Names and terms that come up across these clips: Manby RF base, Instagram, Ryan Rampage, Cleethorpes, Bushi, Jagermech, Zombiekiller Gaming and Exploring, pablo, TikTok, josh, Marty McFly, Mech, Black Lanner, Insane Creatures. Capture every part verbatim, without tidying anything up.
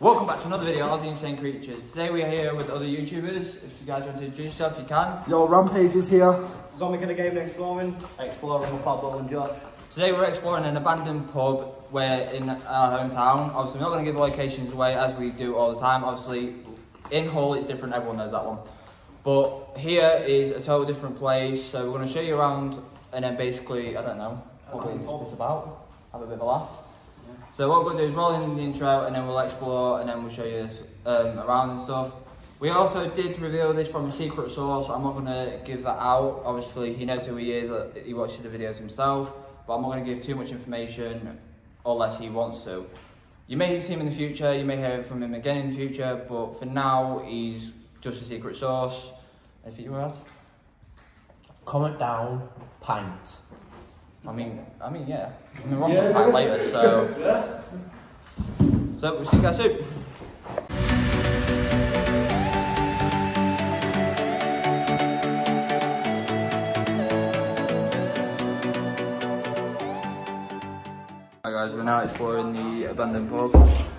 Welcome back to another video of the Insane Creatures. Today we are here with other YouTubers. If you guys want to introduce yourself, you can. Yo, Rampage is here. Zombiekiller Gaming and Exploring. Exploring with Pablo and Josh. Today we're exploring an abandoned pub where in our hometown. Obviously we're not going to give locations away as we do all the time. Obviously in Hull it's different, everyone knows that one. But here is a total different place, so we're going to show you around and then basically, I don't know, what um, it's about. Have a bit of a laugh. So what we're going to do is roll in the intro and then we'll explore and then we'll show you this, um, around and stuff. We also did reveal this from a secret source. I'm not going to give that out. Obviously he knows who he is, he watches the videos himself, but I'm not going to give too much information unless he wants to. You may see him in the future, you may hear from him again in the future, but for now he's just a secret source. Anything you want to add? Comment down, pint. I mean, I mean, yeah. I mean, we're on yeah. That later, so. Yeah. So, we'll see you guys soon. Hi guys, we're now exploring the abandoned pub.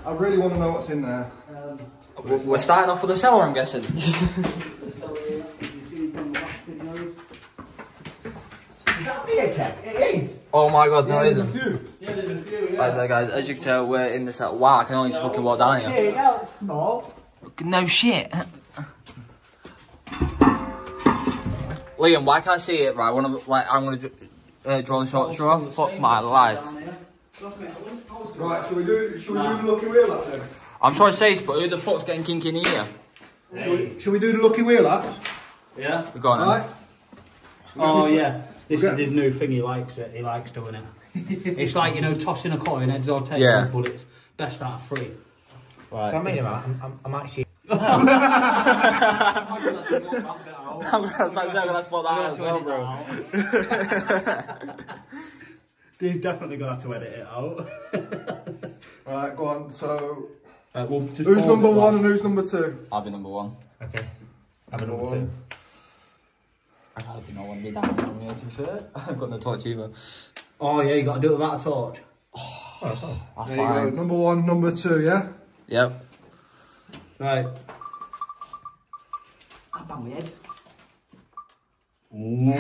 I really want to know what's in there. Um, we're, we're starting off with a cellar, I'm guessing. It is. Oh my god, no, yeah, it isn't. There's a few. Yeah, there's a few, yeah. Right, so guys, as you can tell, we're in this. Wow, I can only just no, fucking walk down here. Okay, now it's small. No shit. Liam, why can't I see it? Right, one of like I'm gonna uh, draw the short straw. Fuck my life. Right, shall we do? Shall we nah. do the lucky wheel up then? I'm sorry to say this, but who the fuck's getting kinky in here? Hey. Shall, we, shall we do the lucky wheel up? Yeah. We're going. Right. Oh yeah. This okay. is his new thing, he likes it, he likes doing it. It's like, you know, tossing a coin, heads or tails, yeah. But it's best out of three. Right. Can I make him out? I'm, I'm, I'm actually... I'm going to spot that out as well, bro. He's definitely going to have to edit it out. Right, go on, so... Uh, we'll just who's number one, one and who's number two? I'll be number one. Okay. I'll be number, number two. I don't think I want to do that from here, to be fair. I've got no torch either. Oh yeah, you got to do it without a torch. Oh, that's all. That's there fine. You go, number one, number two, yeah? Yep. Right. I banged my head. Wait,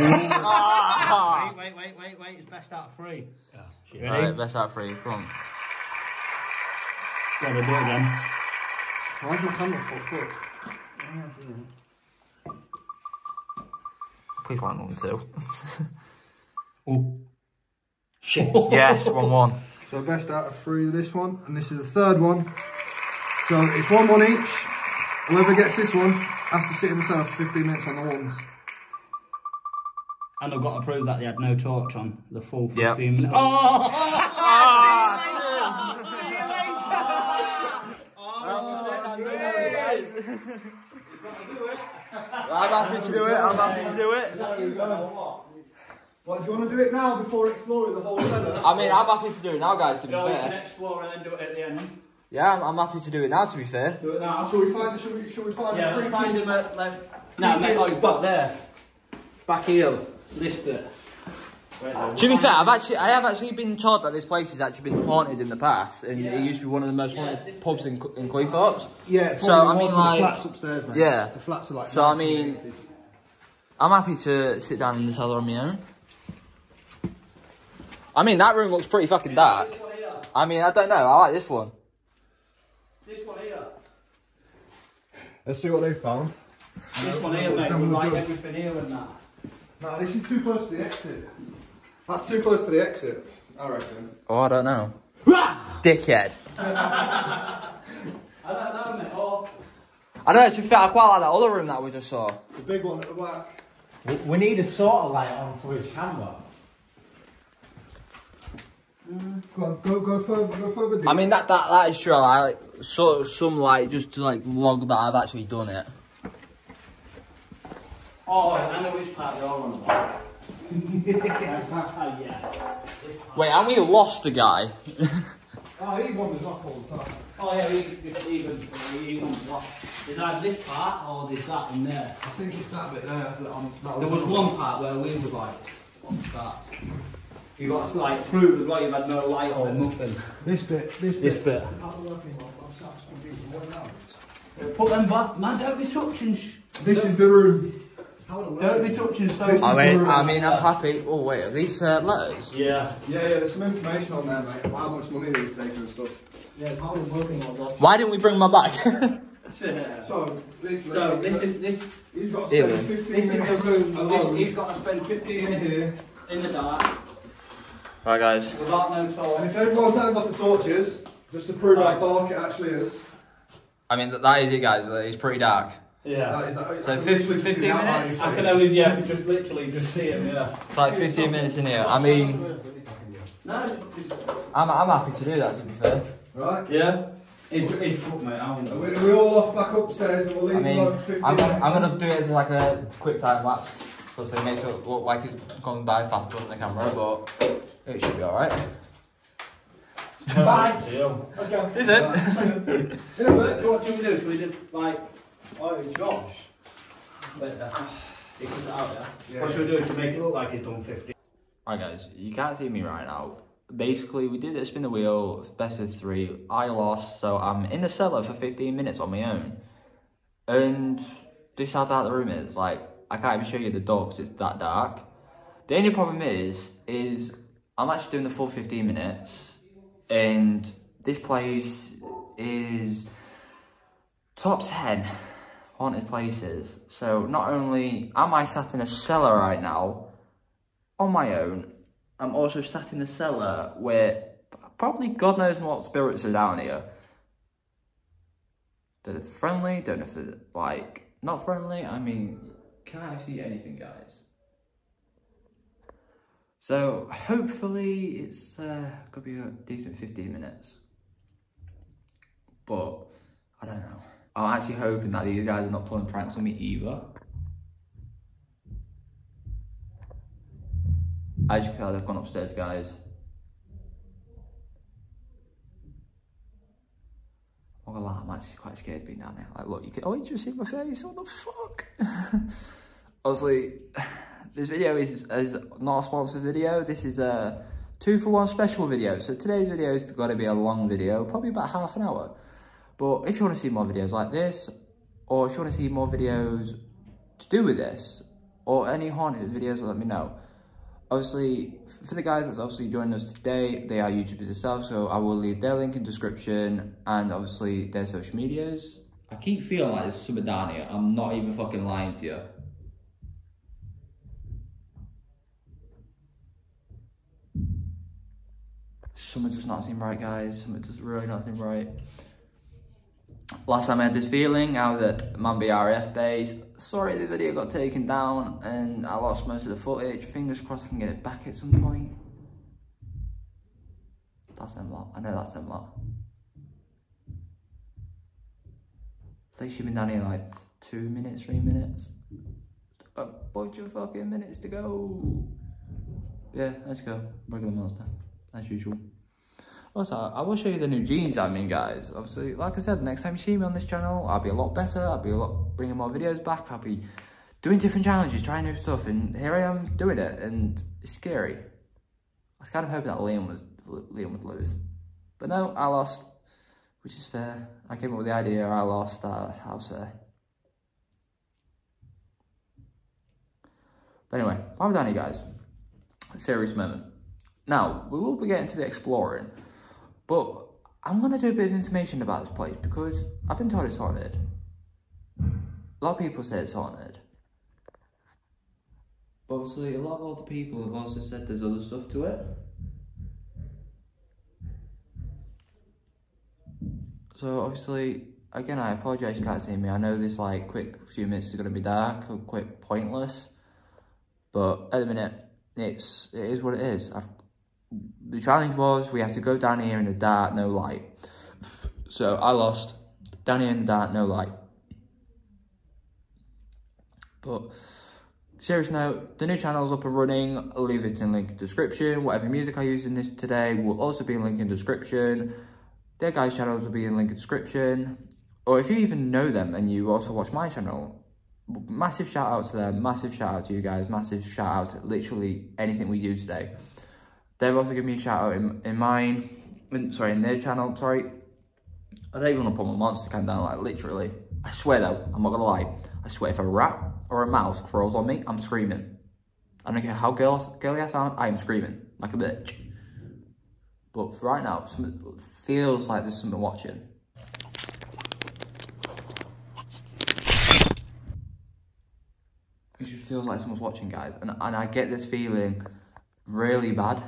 wait, wait, wait, wait, it's best out of three. Yeah. Shit, ready? Right, best out of three, come on. Gotta do it again. Why's my camera fucked up? Yeah, I see it. Please like one too. Oh shit! Yes, one one. So best out of three. This one, and this is the third one. So it's one one each. Whoever gets this one has to sit in the cell for fifteen minutes on the ones. And I've got to prove that they had no torch on the full fifteen yep. minutes. Oh! Ah, oh, see you later. See you later. Oh, oh, oh, I'm happy to do it, I'm happy to do it. What, do you want to do it now before exploring the whole cellar? I mean, I'm happy to do it now, guys, to be no, fair. You can explore and then do it at the end. Yeah, I'm, I'm happy to do it now, to be fair. Do it now. Shall we find, shall we, shall we find yeah, the creepiest find him at, like, no, mate, oh, he's back there. Back here, this bit. Right, to be fair, I've actually, I have actually been told that this place has actually been haunted in the past, and yeah. it used to be one of the most haunted yeah, pubs in, in Cleethorpes. Yeah, so I mean, like the flats upstairs, mate. Yeah, the flats are like. So I mean, I'm happy to sit down in the cellar on my own. I mean, that room looks pretty fucking dark. I mean, I don't know. I like this one. This one here. Let's see what they found. This one here, mate. We like everything here and that. No, this is too close to the exit. That's too close to the exit, I reckon. Oh, I don't know. Dickhead. I don't know, mate. Oh. I don't know, to be fair, I quite like that other room that we just saw. The big one at the back. We, we need a sort of light on for his camera. Mm. Go on, go, go further, go further. Dude. I mean, that, that, that is true. I like, sort of some light just to like log that I've actually done it. Oh, I know which part you're on about. Yeah. Wait, and we lost a guy. Oh, he wanders off all the time. Oh yeah, he, he, he, he wanders off. There's either this part or there's that in there. I think it's that bit there. That on, that there was, was one part where we was like, what's that? You got to like prove as well you've had no light or nothing. This bit, this, this bit. bit. Put them back. Man, don't be touching. This is the room. Don't be touching so much. I mean, I mean, I'm happy. Oh, wait, are these uh, letters? Yeah. Yeah, yeah, there's some information on there, mate. How much money he's taking and stuff. Yeah, Paul's working on that. Why didn't we bring my bag? Yeah. So, so this is this. He's got to spend fifteen minutes alone. He's got to spend fifteen minutes here in the dark. Right, guys. Without no torch. And if everyone turns off the torches, just to prove how dark it actually is. I mean, that, that is it, guys. It's pretty dark. Yeah. That is, that, so fifteen minutes. I can only yeah, I can just literally just see it. Yeah. It's like fifteen minutes in here. I mean, no. I'm I'm happy to do that. To be fair. Right. Yeah. It's, it's up, mate. I mean, are we all off back upstairs and we'll leave I mean, like fifteen I'm, gonna, I'm gonna do it as like a quick time lapse, because it makes it look like it's gone by faster on the camera, but it should be all right. Bye. Let's go. Is it? Right. So what should we do? Should we do like? Oh, Josh. Wait there. He comes out there. Yeah. What should we do? Should we make it look like he's done fifty? All right, guys. You can't see me right now. Basically, we did it, spin the wheel, best of three. I lost, so I'm in the cellar for fifteen minutes on my own. And this how dark the room is. Like, I can't even show you the door because it's that dark. The only problem is, is I'm actually doing the full fifteen minutes. And this place is top ten haunted places. So not only am I sat in a cellar right now on my own, I'm also sat in the cellar where probably God knows what spirits are down here. They're friendly, don't know if they're like not friendly. I mean, can't I see anything, guys? So hopefully it's uh, gonna be a decent fifteen minutes, but I don't know. I'm actually hoping that these guys are not pulling pranks on me either. As you can tell, they've gone upstairs, guys. I'm not gonna lie, I'm actually quite scared of being down there. Like, look, you can oh, you just see my face. What the fuck? Honestly, this video is, is not a sponsored video. This is a two for one special video. So today's video is gonna be a long video, probably about half an hour. But if you wanna see more videos like this, or if you wanna see more videos to do with this, or any haunted videos, let me know. Obviously, for the guys that's obviously joining us today, they are YouTubers themselves, so I will leave their link in description and obviously their social medias. I keep feeling like there's something down here. I'm not even fucking lying to you. Something does not seem right, guys. Something does really not seem right. Last time I had this feeling, I was at Manby R F base. Sorry the video got taken down and I lost most of the footage. Fingers crossed I can get it back at some point. That's them lot. I know that's them lot. At least you've been down here like two minutes, three minutes. A bunch of fucking minutes to go. Yeah, let's go. Regular monster, as usual. Also, I will show you the new jeans I'm in, guys. Obviously, like I said, next time you see me on this channel, I'll be a lot better. I'll be a lot bringing more videos back. I'll be doing different challenges, trying new stuff. And here I am doing it, and it's scary. I was kind of hoping that Liam was Liam would lose, but no, I lost, which is fair. I came up with the idea. I lost. Uh, I was fair. But anyway, I'm done here, guys. Serious moment. Now we will be getting to the exploring. But I'm going to do a bit of information about this place because I've been told it's haunted. A lot of people say it's haunted. But obviously a lot of other people have also said there's other stuff to it. So obviously, again, I apologise you can't see me. I know this like quick few minutes is going to be dark or quick pointless. But at the minute, it's, it is what it is. I've The challenge was we have to go down here in the dark, no light. So I lost. Down here in the dark, no light. But serious note, the new channel's up and running. I'll leave it in link in description. Whatever music I use in this today will also be in link in description. Their guys' channels will be in link in description. Or if you even know them and you also watch my channel, massive shout out to them, massive shout out to you guys, massive shout out to literally anything we do today. They've also given me a shout out in, in mine, in, sorry, in their channel, sorry. I don't even want to put my monster cam down, like literally. I swear though, I'm not gonna lie, I swear if a rat or a mouse crawls on me, I'm screaming. I don't care how girl, girly I sound, I am screaming like a bitch. But for right now, something feels like there's something watching. It just feels like someone's watching, guys. And, and I get this feeling really bad.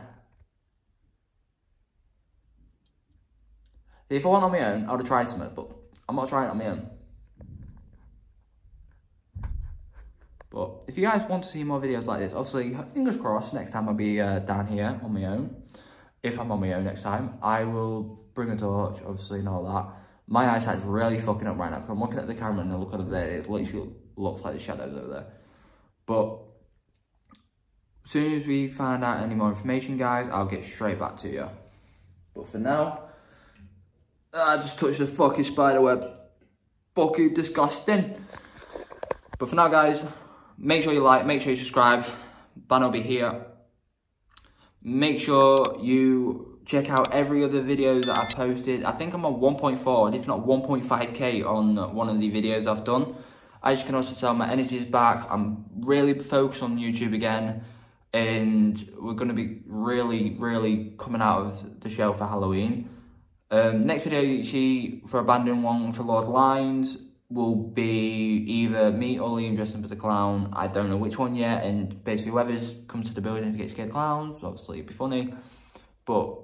If I went on my own, I would have tried something, but I'm not trying it on my own. But if you guys want to see more videos like this, obviously, fingers crossed, next time I'll be uh, down here on my own. If I'm on my own next time, I will bring a torch, obviously, and all that. My eyesight's really fucking up right now, because I'm looking at the camera and I look over there, it literally looks like the shadows over there. But as soon as we find out any more information, guys, I'll get straight back to you. But for now, I just touched the fucking spider web. Fuck you, disgusting. But for now, guys, make sure you like, make sure you subscribe. Banner will be here. Make sure you check out every other video that I've posted. I think I'm on one point four, and if not one point five K on one of the videos I've done. As you can also tell, my energy's back. I'm really focused on YouTube again, and we're going to be really, really coming out of the shell for Halloween. Um, next video you see for Abandoned One for Lord Lines will be either me or Liam dressed up as a clown. I don't know which one yet, and basically whoever's comes to the building if you get scared of clowns, obviously it'd be funny. But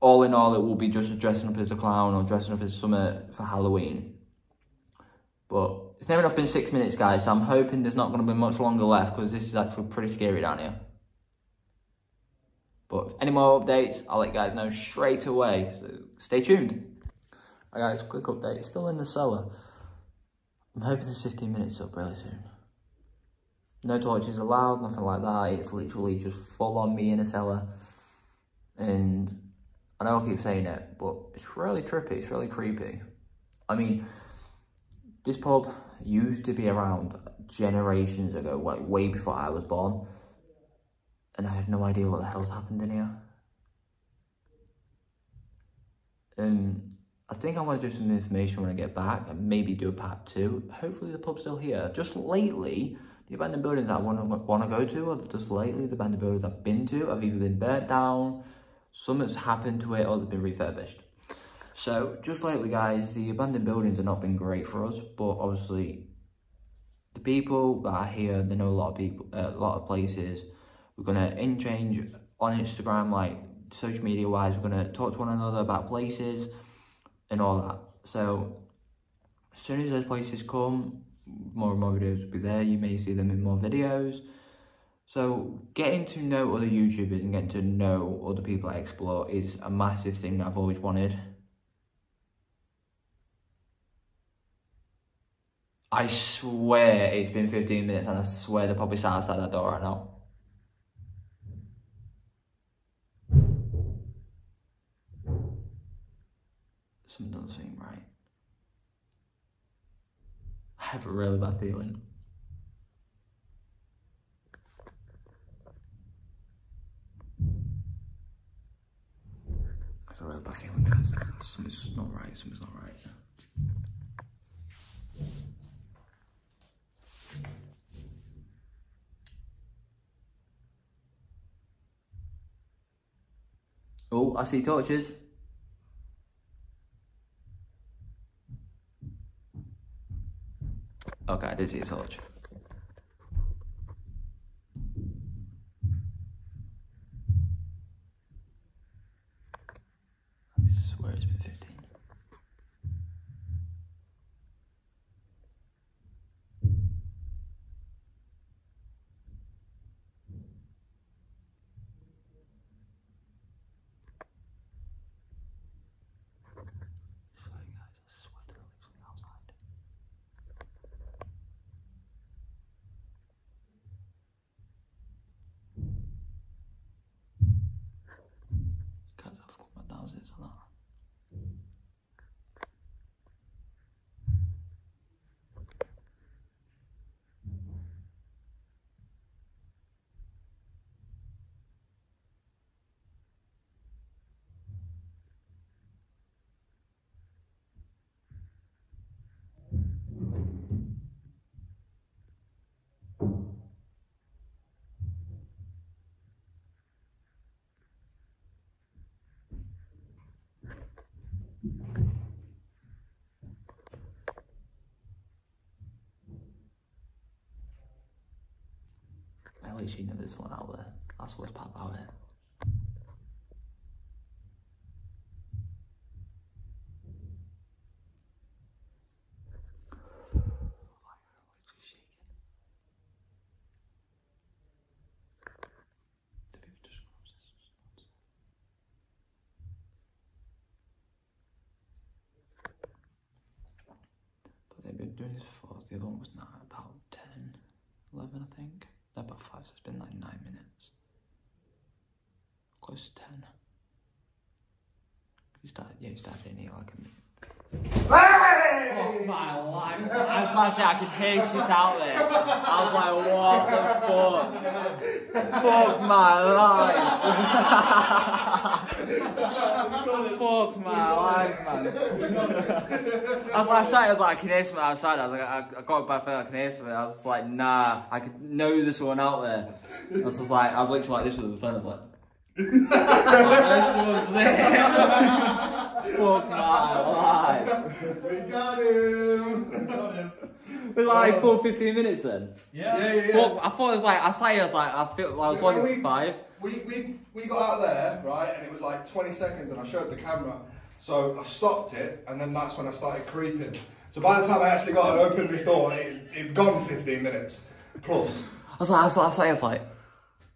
all in all, it will be just dressing up as a clown or dressing up as summer for Halloween. But it's never up in six minutes, guys, so I'm hoping there's not going to be much longer left, because this is actually pretty scary down here. But any more updates, I'll let you guys know straight away, so stay tuned. All right, guys, quick update. It's still in the cellar. I'm hoping there's fifteen minutes up really soon. No torches allowed, nothing like that. It's literally just full on me in a cellar. And I know I keep saying it, but it's really trippy, it's really creepy. I mean, this pub used to be around generations ago, like way before I was born. And I have no idea what the hell's happened in here. Um, I think I'm going to do some information when I get back, and maybe do a part two. Hopefully the pub's still here. Just lately, the abandoned buildings that I want to, want to go to, or just lately the abandoned buildings I've been to, have either been burnt down, something's happened to it, or they've been refurbished. So, just lately, guys, the abandoned buildings have not been great for us, but obviously, the people that are here, they know a lot of people, uh, a lot of places. We're gonna interchange on Instagram, like social media wise. We're gonna talk to one another about places and all that. So, as soon as those places come, more and more videos will be there. You may see them in more videos. So getting to know other YouTubers and getting to know other people I explore is a massive thing that I've always wanted. I swear it's been fifteen minutes, and I swear they're probably sat outside that door right now. Something doesn't seem right. I have a really bad feeling. I have a really bad feeling, guys. Something's not right, something's not right. Oh, I see torches. Okay, I did see a torch. I swear it's been fifteen. machine of this one out there. That's what's popped out here. Doing this for the other one was now about ten, eleven I think, no, about five, so it's been like nine minutes, close to ten. He started, yeah, he started in here like a minute. Hey! Oh my life, I was like, I could hear shit out there, I was like, what the fuck, fuck my life. Fuck my life, man. I was like, I was like, I can hear something outside. I was like, I, I got a bad feeling, I can hear something. I was just like, nah, I could know there's someone out there. I was just like, I was literally like this with the phone. I was like, I was there. Fuck my life. We got him. We got him. It was like full fifteen minutes then. Yeah, yeah, yeah. Fuck, I thought it was like, I say I was like, I feel, I was yeah, like we, five. We we we got out there right, and it was like twenty seconds, and I showed the camera, so I stopped it, and then that's when I started creeping. So by the time I actually got and opened this door, it it'd gone fifteen minutes plus. I was like, I was like, I was like, I was like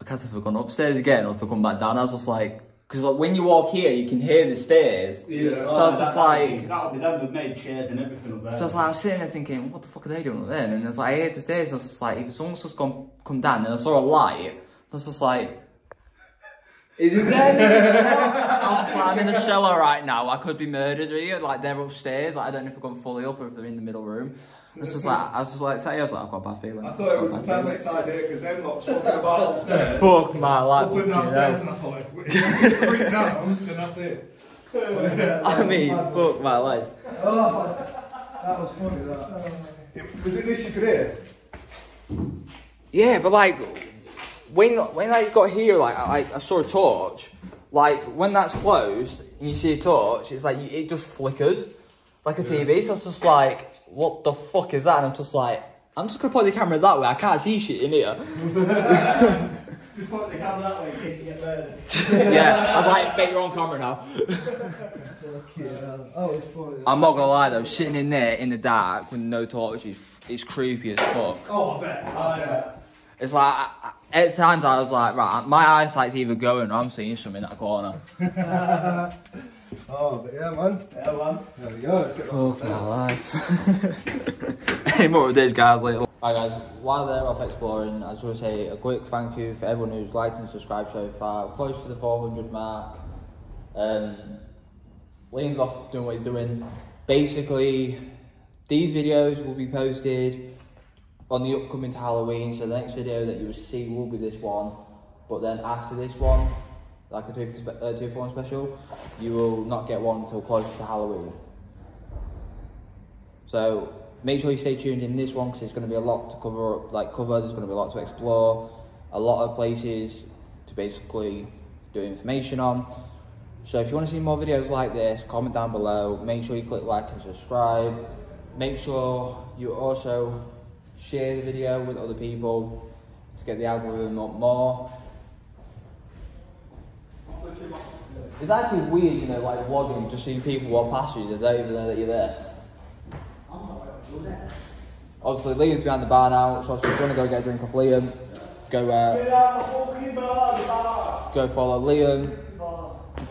I can't have gone upstairs again or to come back down. I was just like. Because like, when you walk here, you can hear the stairs. Yeah. So I was just that, like... That would be them, they've made chairs and everything up there. So I was like, I was sitting there thinking, what the fuck are they doing up there? And I was like, I heard the stairs, and I was just like, if someone's just gone, come down, and I saw a light, I was just like... Is it there? I was like, I'm in a cellar right now, I could be murdered here. Like, they're upstairs, like, I don't know if they've gone fully up or if they're in the middle room. I was just like, I was just like, say, I was like, I've got a bad feeling. I thought it was a perfect idea because them lot talking about upstairs. Fuck my life. Up and downstairs, and I thought, if it has to creep down, then that's it. I mean, fuck my life. Oh, that was funny, that. Was it this you could hear? Yeah, but like, when when I got here, like, I, I saw a torch. Like, when that's closed and you see a torch, it's like, it just flickers like a T V. So it's just like, what the fuck is that? And I'm just like, I'm just gonna point the camera that way, I can't see shit in here. Just point the camera that way in case you get murdered. Yeah, I was like, mate, you're on camera now. Oh, it's funny. I'm not gonna lie though, sitting in there in the dark with no torch is it's creepy as fuck. Oh, I bet, I bet. It's like, I, I, at times I was like, right, my eyesight's either going or I'm seeing something in that corner. Oh, but yeah, man. Yeah, man. There we go. Let's get oh, my life. Any more of these guys later. Hi, guys. While they're off exploring, I just want to say a quick thank you for everyone who's liked and subscribed so far. We're close to the four hundred mark. Um, Liam's off doing what he's doing. Basically, these videos will be posted on the upcoming Halloween. So the next video that you will see will be this one. But then after this one, like a two for one special, you will not get one until close to Halloween. So make sure you stay tuned in this one because there's going to be a lot to cover, like cover, there's going to be a lot to explore, a lot of places to basically do information on. So if you want to see more videos like this, comment down below, make sure you click like and subscribe, make sure you also share the video with other people to get the algorithm up more. It's actually weird, you know, like vlogging, just seeing people walk past you, they don't even know that you're there. Obviously, Liam's behind the bar now, so if you want to go get a drink off Liam, go uh, go follow Liam.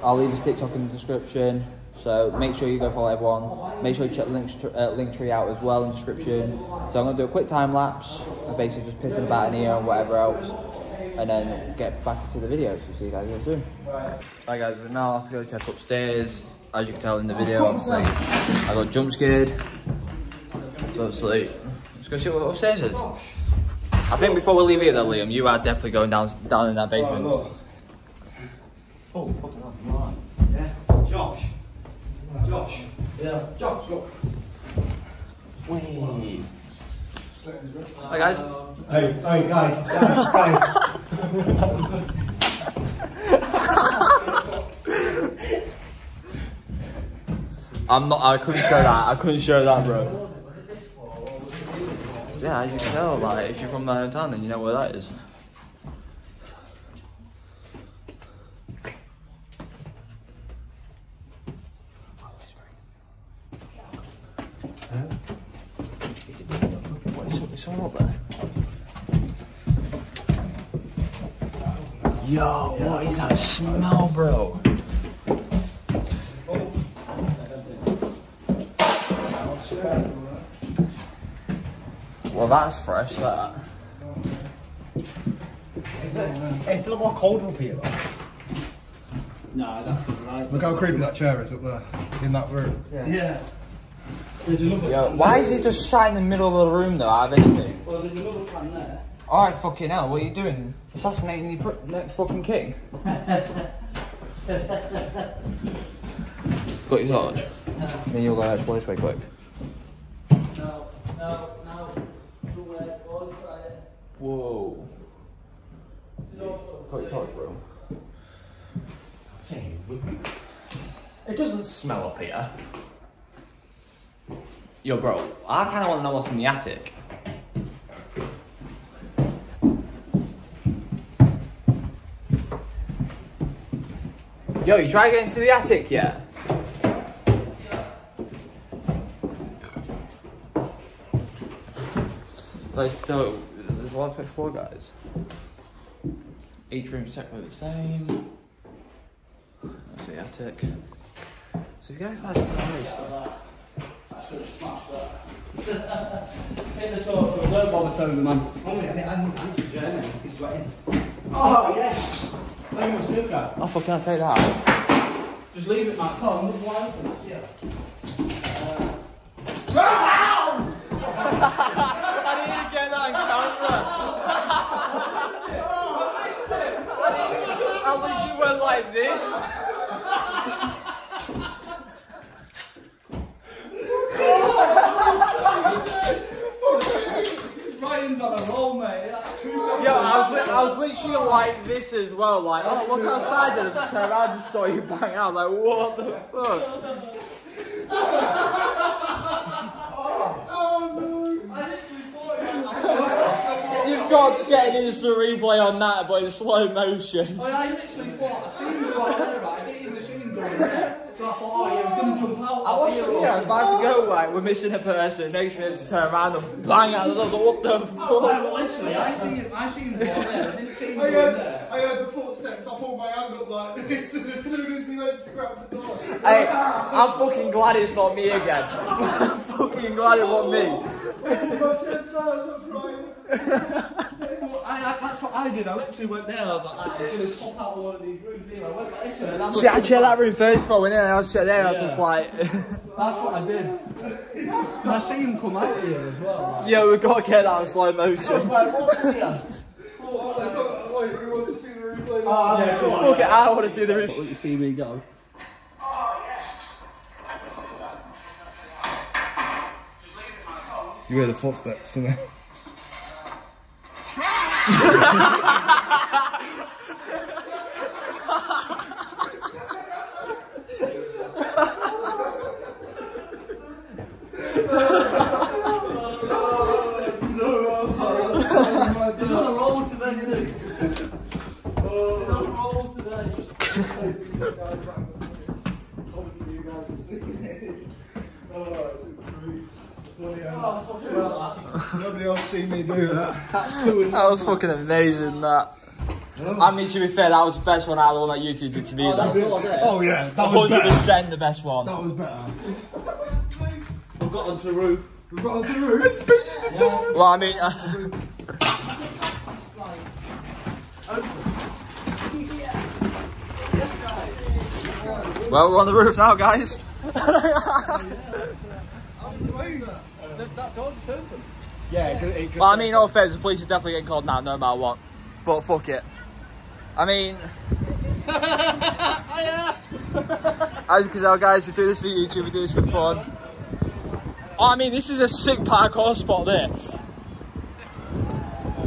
I'll leave his TikTok in the description, so make sure you go follow everyone. Make sure you check Link's tr uh, Linktree out as well in the description. So I'm going to do a quick time lapse, and basically just pissing about in here and whatever else. And then get back to the video, so see you guys soon. Right. Hi guys, we're now off to go check upstairs. As you can tell in the video, obviously, I got jump scared. So obviously, let's go see what upstairs is. I think before we leave here though, Liam, you are definitely going down down in that basement. Oh, oh fucking hell, come on. Yeah. Josh. Josh. Yeah. Josh, look. Wait. Hi guys. Hey, hey guys, guys, guys. I'm not, I couldn't show that, I couldn't show that, bro. Yeah, as you can tell, like, if you're from my hometown, then you know where that is. Is it what is it's all up there? Yo, what is that smell, bro? Well, that's fresh, that. It's a, it's a lot more cold up here, though. No, that's right. Look how creepy that chair is up there, in that room. Yeah. Yeah. There's another Yo, fan why there. Is he just sat in the middle of the room, though, out of anything? Well, there's another fan there. Alright, fucking hell, what are you doing? Assassinating the next fucking king? Got his arch. Then you'll go out to place way quick. No, no, no. Whoa. Got your torch, bro. It doesn't smell up here. Yo, bro, I kind of want to know what's in the attic. Yo, you try getting to the attic yet? Yeah. Like, so, there's a lot to explore, guys. Each room's technically the same. That's the attic. So, you guys like nice. I should have smashed that. Hit the torch, don't bother telling the man. Oh, and it's German, he's sweating. Oh, yes! Thank you, what's that? Oh, fuck, can I take that out? Just leave it, Matt. Come on, look wide. Yeah. Uh... Ow! I didn't get that on camera. Oh, I missed it! I missed it! At least you went like this. Ryan's on a roll, mate. Yo, I was, I was literally like this as well, like, oh, look outside there, I just saw you bang out, like, what the fuck? Oh, no. I literally thought it was. You've got to get an instant replay on that, but in slow motion. I literally thought, I seen you right there, right? I didn't even see him going there. So I thought, oh, yeah, I was going to jump out. I was, yeah, I was about to go, like, we're missing a person. Next minute to turn around and bang out of the door. What the fuck? Oh, well, literally, I see him, I see him go there. I didn't see him go there. I heard the footsteps. I pulled my hand up like this, and as soon as he went to grab the door. Hey, I'm fucking glad it's not me again. I'm fucking glad it wasn't me. Oh, my chest, I was crying. I, I, that's what I did. I literally went there. I was like, I'm going to top out one of these rooms here. I went like this one. See, I checked that room first, but when I was there, yeah. I was just like. That's what I did. I see him come out here as well. Like. Yeah, we've got to get that in slow motion. Oh, who wants to see the replay? Oh, yeah, come on. Okay, I want to see the replay. Let you see me go. Oh, yes. You hear the footsteps in there. Nobody else seen me do that. That's too that was fucking amazing, that. Oh. I mean, to be fair, that was the best one out of all that YouTube did to me. Oh, that oh yeah, that was one hundred percent the best one. That was better. We've got onto the roof. We've got onto the roof. It's beating the yeah. door. Well, I mean... Uh... Well, we're on the roof now, guys. That door just opened. Yeah, it could, it could well, I mean, all fair, the police are definitely getting called now, no matter what. But fuck it. I mean... As you can tell, guys, we do this for YouTube, we do this for fun. Oh, I mean, this is a sick parkour spot, this.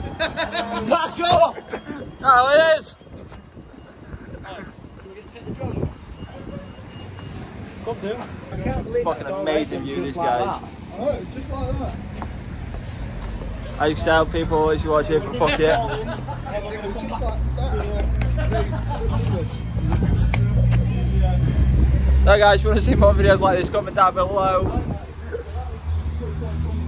Back up! There it is! Come do. Fucking amazing view, these guys. Oh, just like that. I can tell people if you watch it, but fuck it. So guys, if you want to see more videos like this, comment down below.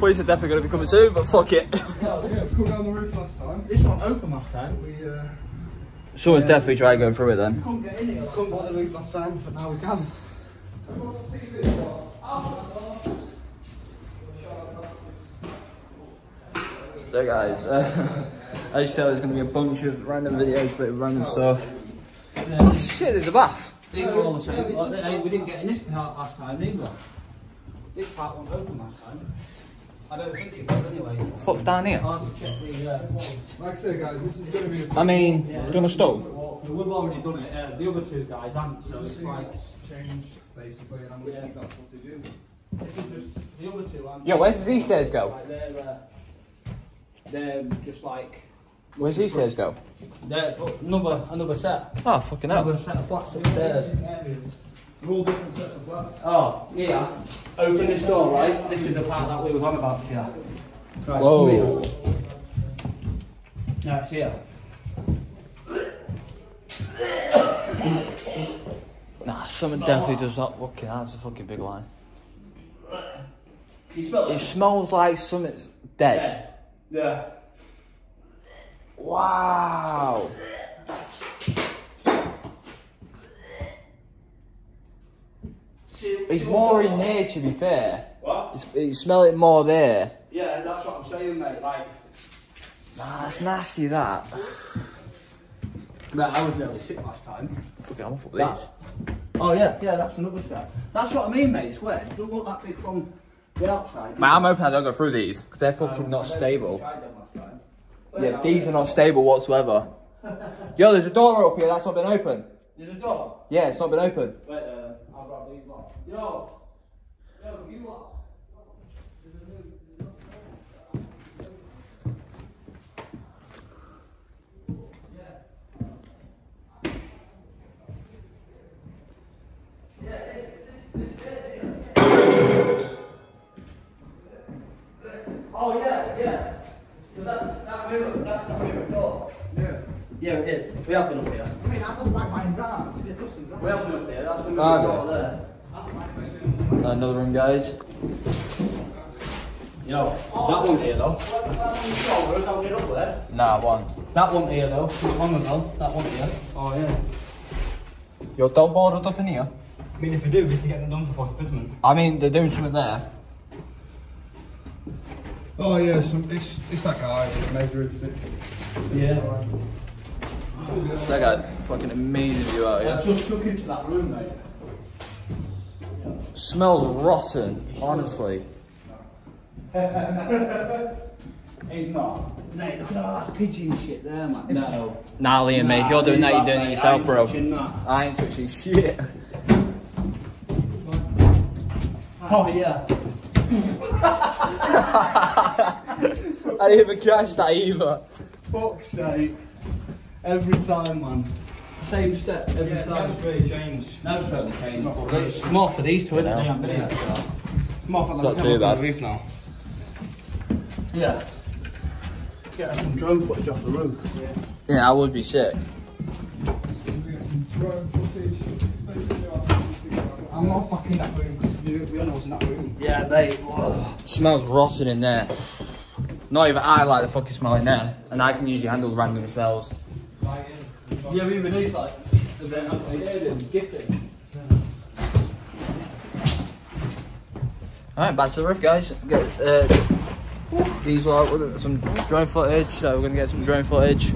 Police are definitely going to be coming soon, but fuck it. Yeah, we pulled down the roof last time. This one open last time. We, uh... Someone's yeah. definitely tried going through it then. We couldn't get in it. We couldn't get on the roof last time, but now we can. So guys, uh, I just tell there's going to be a bunch of random videos, but random stuff. Yeah. Oh shit, there's a bath. These are all the same. Like, they, we didn't get in this part last time either. This part wasn't open last time. I don't think it was anyway. What the fuck's down here? I have to check the, uh, like I say guys, this is going to be a... I mean, yeah. do you want to stop? We've already done it. Uh, the other two guys haven't, so it's like... changed, basically, and I'm going to yeah. keep that footage in. This is just... the other two aren't... Yeah, where does these stairs go? Like, they're, uh, they're just like... Where's these stairs go? There, another, another set. Oh, fucking hell. Another set of flats upstairs. They're all different sets of flats. Oh, yeah. Open this door, right? This is the part that we was on about here. Right, whoa. Now it's here. Nah, something definitely does not look out. It's a fucking big line. You smell it? It smells like something's dead. Yeah. yeah. Wow! It's more in there, to be fair. What? It's, you smell it more there. Yeah, that's what I'm saying, mate. Like, nah, it's nasty that. Nah, I was nearly sick last time. Fucking, I'm off with these. Oh yeah, yeah, that's another set. That's what I mean, mate. It's weird. It doesn't look that big from the outside. Mate, I'm hoping I don't go through these because they're fucking um, not stable. Yeah, these are not stable whatsoever. Yo, there's a door up here that's not been open. There's a door? Yeah, it's not been open. Wait, uh, I'll grab these ones. Yo! Yo, you lot! Oh, yeah, yeah. That, that mirror, that's the mirror door. Yeah. Yeah, it is. We have been up here. I mean, that's on the back line's arms. We have been up here. That's the mirror ah, door okay. there. That's uh, another room, guys. You know, oh, that one here, though. That one here up there? Nah, one. That one here, though. Long ago. That one here. Oh, yeah. Yo, don't board it up in here. I mean, if we do, we can get them done for fucking prison. I mean, they're doing something there. Oh yeah, some, it's, it's that guy that measuring stick. Yeah. That guy's fucking amazing view out here. I just took into that room, mate. Yeah. Smells rotten, honestly. He's not. No, no, that's pigeon shit there, man. It's no. Nah, Liam, mate, if you're doing that, you're doing it yourself, bro. I ain't touching shit. Oh yeah. I didn't even catch that either. Fuck's sake. Every time, man. Same step every yeah, time. That's really changed. No, it's really changed. Not it's more for these two, isn't yeah, it? Yeah. Yeah. It's more for them. It's not too bad. Roof now. Yeah. Get us some drone footage off the roof. Yeah, yeah I would be sick. I'm not fucking that room because we, we all know what's in that room. Yeah, mate. Smells rotten in there. Not even I like the fucking smell in there, and I can usually handle random smells. Right yeah, we release like the vent up there and skip it. Alright, back to the roof, guys. Get, uh, these are like, some drone footage, so we're going to get some drone footage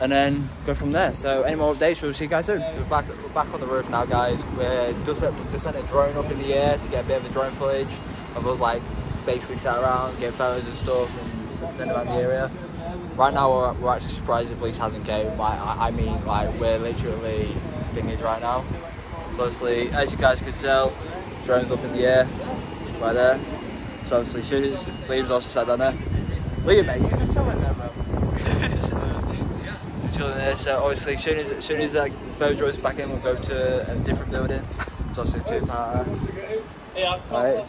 and then go from there. So any more updates, we'll see you guys soon. We're back, we're back on the roof now, guys. We're just, just sent a drone up in the air to get a bit of the drone footage of us like basically sat around, getting photos and stuff and send around the area. Right now we're, we're actually surprised the police hasn't came. Like, I, I mean, like we're literally thinking right now. So obviously, as you guys can tell, drone's up in the air, right there. So obviously, shooters, Liam's also sat down there. Liam, mate, you just tell me that, bro. There. So obviously as soon as, as, soon as that phone draws back in, we'll go to a different building. It's obviously two part. Yeah, right.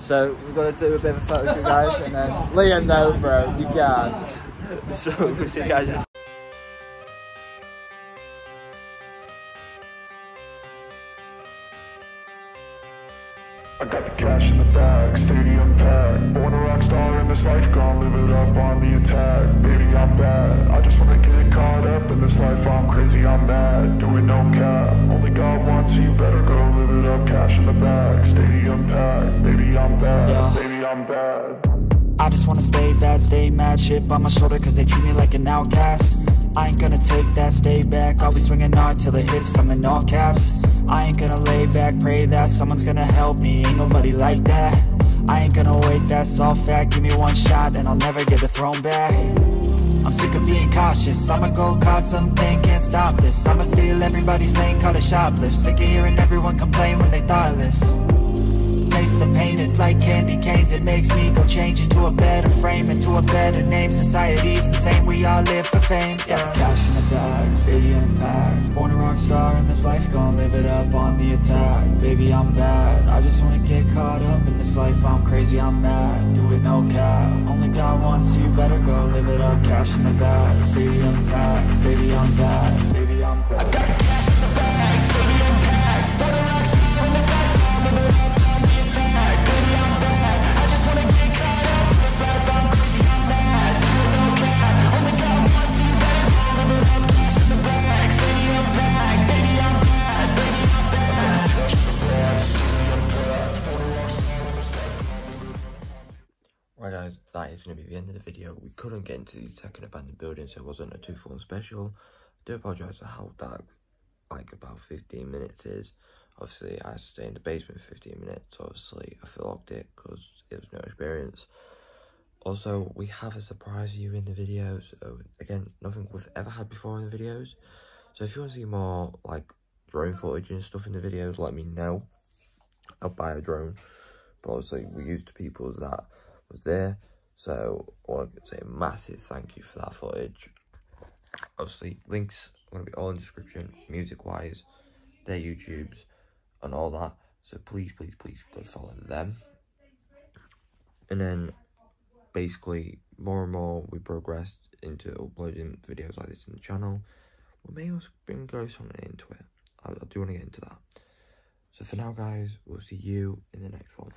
So we've got to do a bit of a photo shoot guys and then Liam no bro, you can. So we'll see you guys. I got the cash in the bag, stadium packed. Born a rock star in this life, gone live it up on the attack. Baby, I'm bad, I just wanna get caught up in this life. I'm crazy, I'm mad, doing no cap. Only God wants you, better go live it up. Cash in the bag, stadium packed. Baby, I'm bad, yeah. Baby, I'm bad. I just wanna stay bad, stay mad. Shit on my shoulder cause they treat me like an outcast. I ain't gonna take that, stay back. I'll be swinging hard till the hits come in all caps. I ain't gonna lay back, pray that someone's gonna help me. Ain't nobody like that. I ain't gonna wait, that's all fact. Give me one shot and I'll never get the throne back. I'm sick of being cautious. I'ma go cause something, can't stop this. I'ma steal everybody's lane, call it shoplift. Sick of hearing everyone complain when they thoughtless. Taste the pain, it's like candy canes. It makes me go change into a better frame, into a better name. Society's insane, we all live for fame, yeah. Cash in the bag, stadium packed. Born a rock star in this life, gonna live it up on the attack. Baby, I'm bad, I just wanna get caught up in this life. I'm crazy, I'm mad, do it no cap. Only God wants you, better go live it up. Cash in the bag, stadium packed. Baby, I'm bad, baby, I'm bad. I got cash in the bag, stadium packed. Born a rock star in this life, gonna live it up. Right guys, that is going to be the end of the video. We couldn't get into the second abandoned building, so it wasn't a two-form special. I do apologise for how dark, like, about fifteen minutes is. Obviously, I had to stay in the basement for fifteen minutes. Obviously, I vlogged it because it was no experience. Also, we have a surprise for you in the videos. So, again, nothing we've ever had before in the videos. So if you want to see more, like, drone footage and stuff in the videos, let me know. I'll buy a drone. But obviously, we used to people that was there, so I want to say a massive thank you for that footage. Obviously, links are going to be all in the description, music wise, their YouTubes and all that, so please please please go follow them. And then basically more and more we progressed into uploading videos like this in the channel. We may also bring ghosts on into it. I, I do want to get into that. So for now guys, we'll see you in the next one.